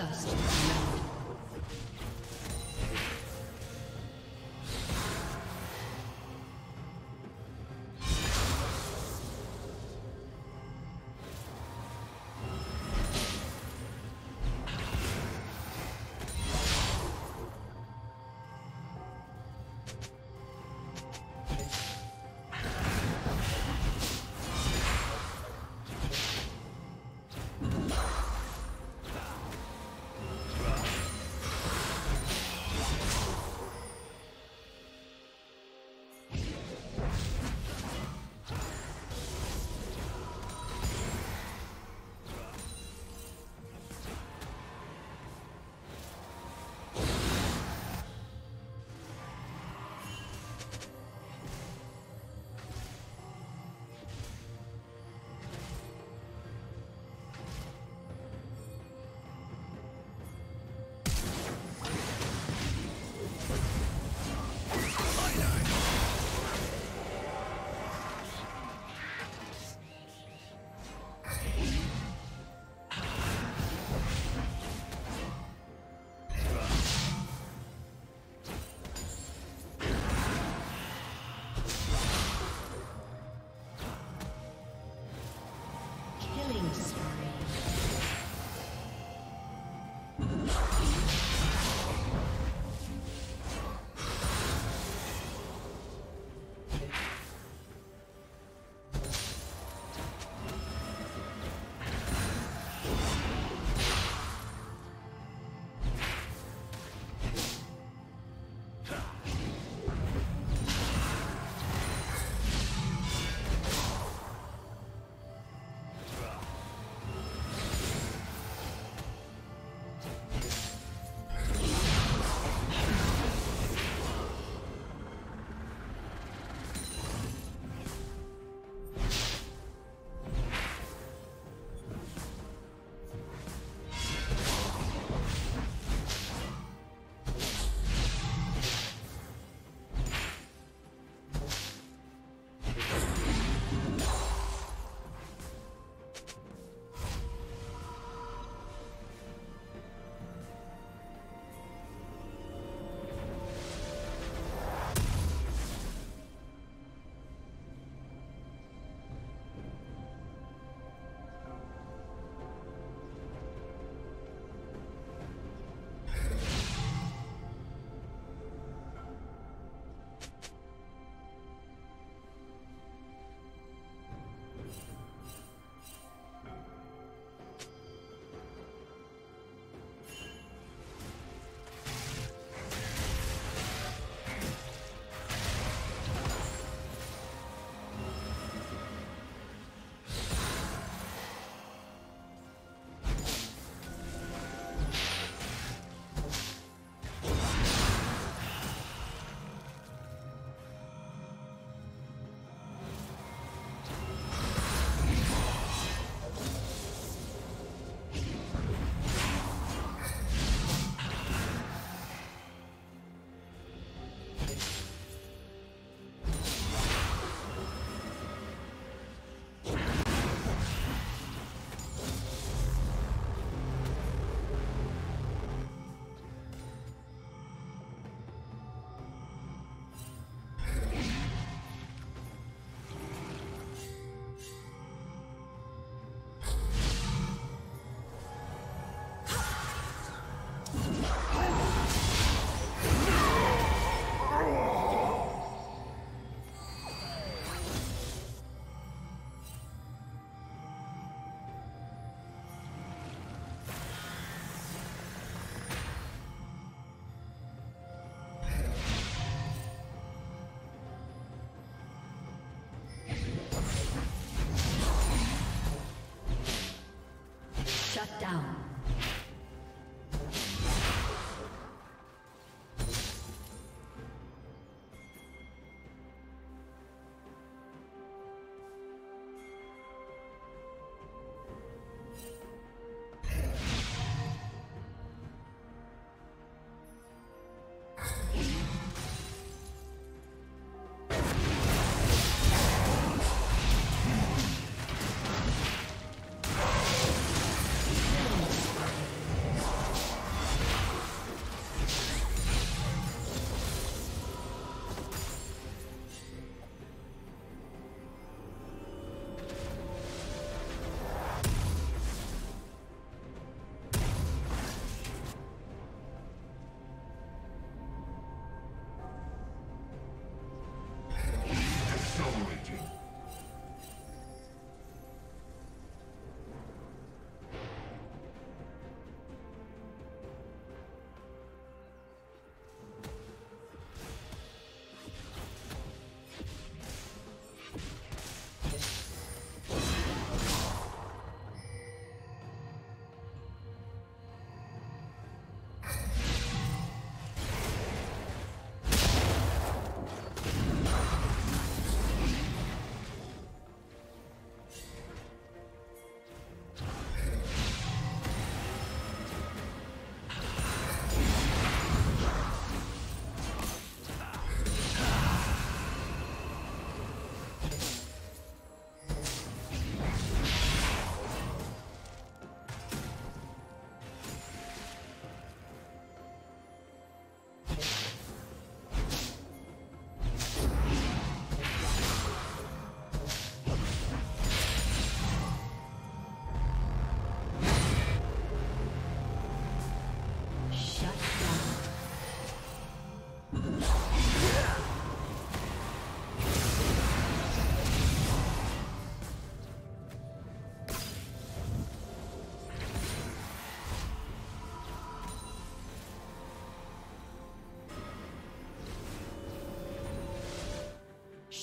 First round.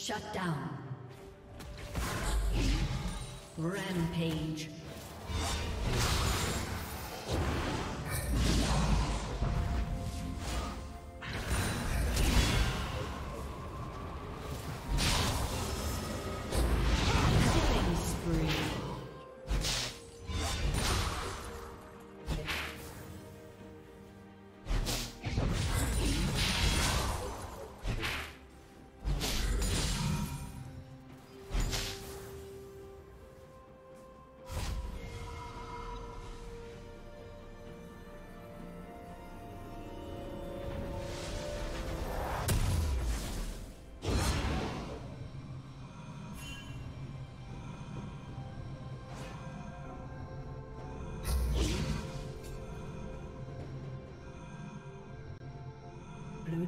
Shut down. Rampage. Blue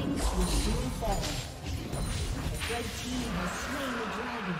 Will soon fall. The red team has slain the dragon.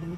Blue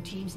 Blue team's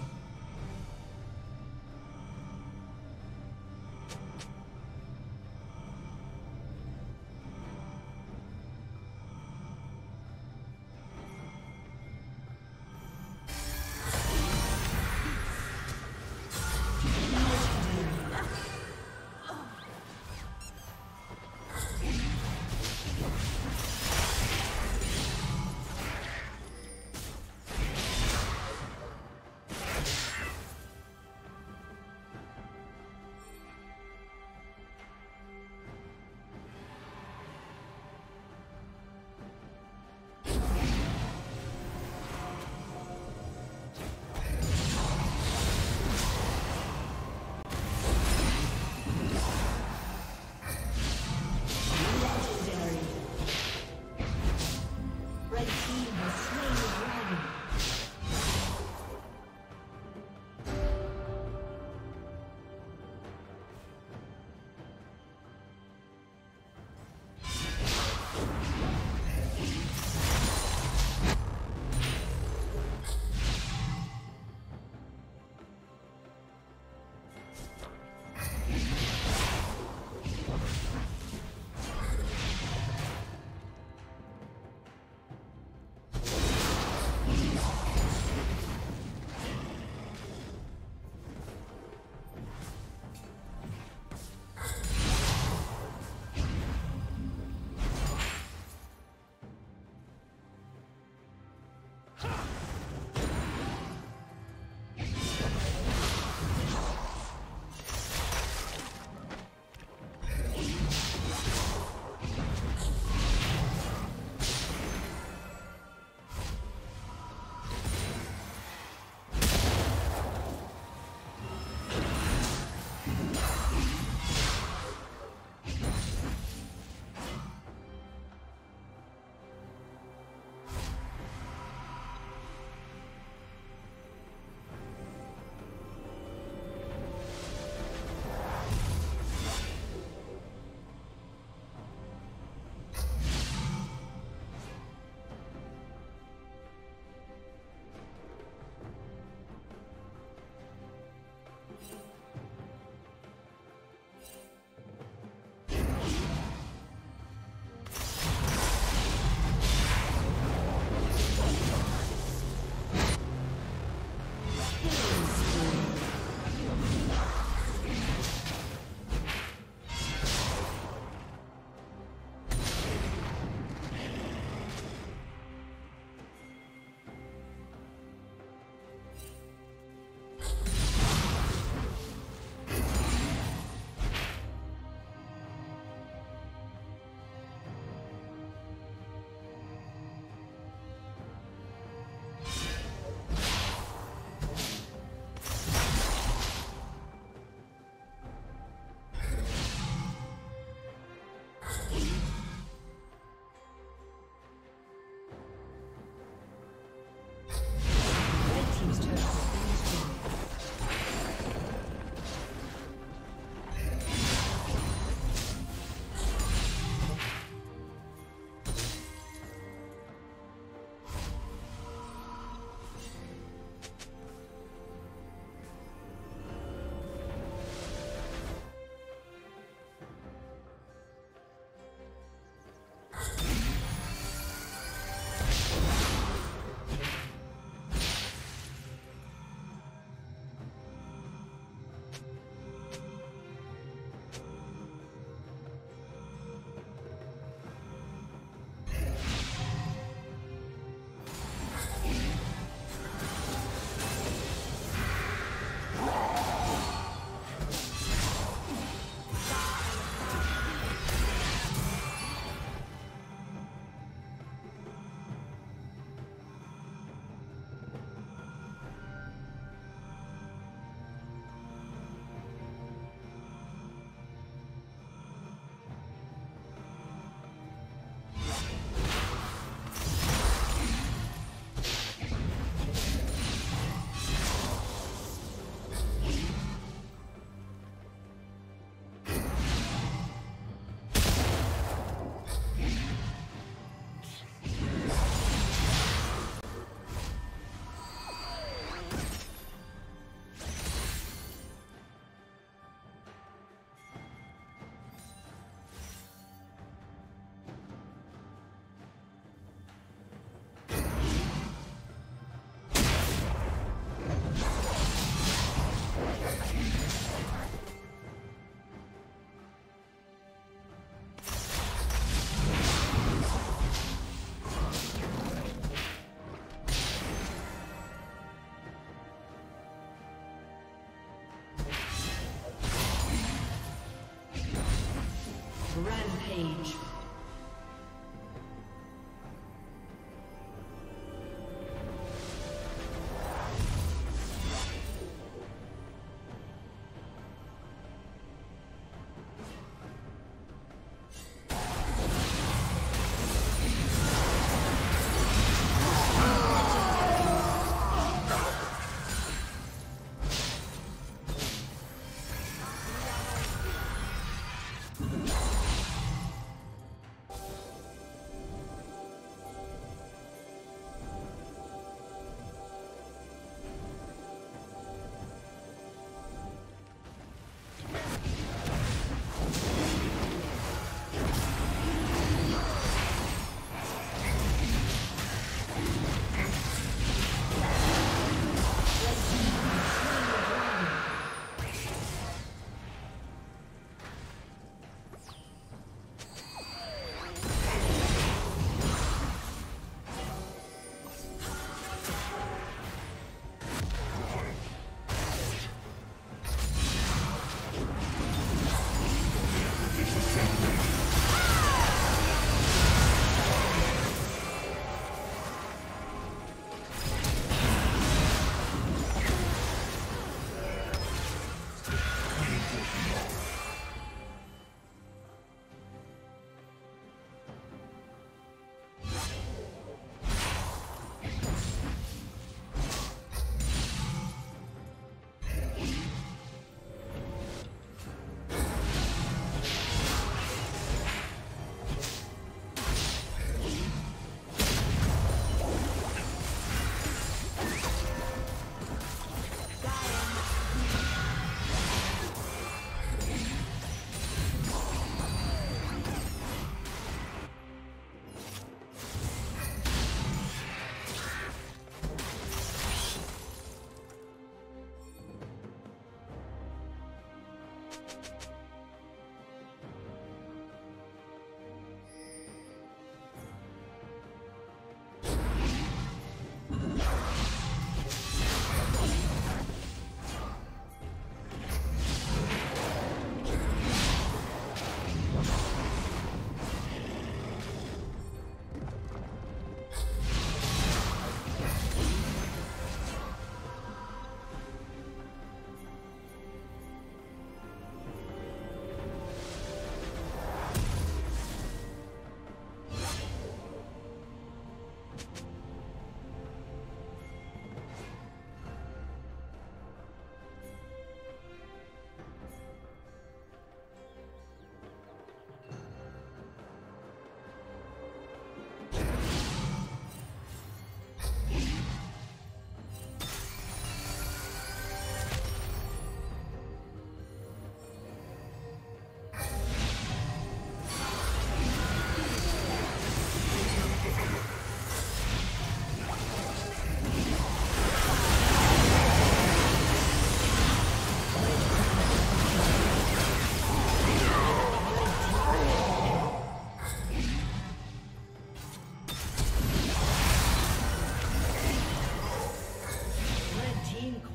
Rampage.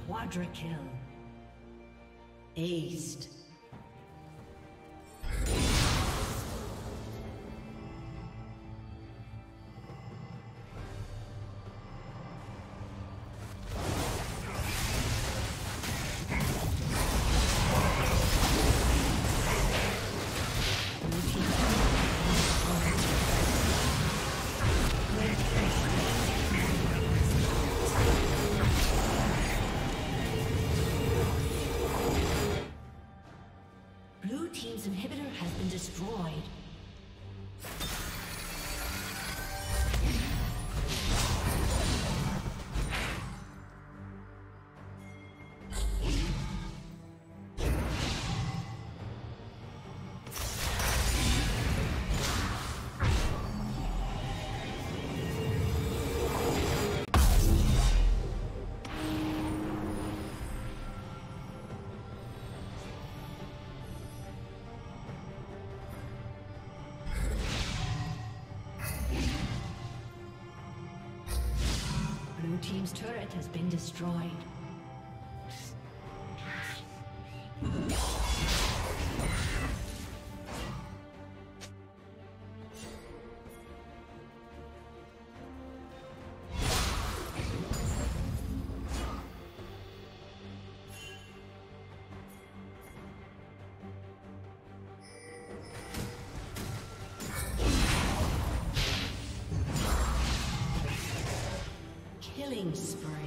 Quadrakill. Aced. Inhibitor has been destroyed. Team's turret has been destroyed. killing spree.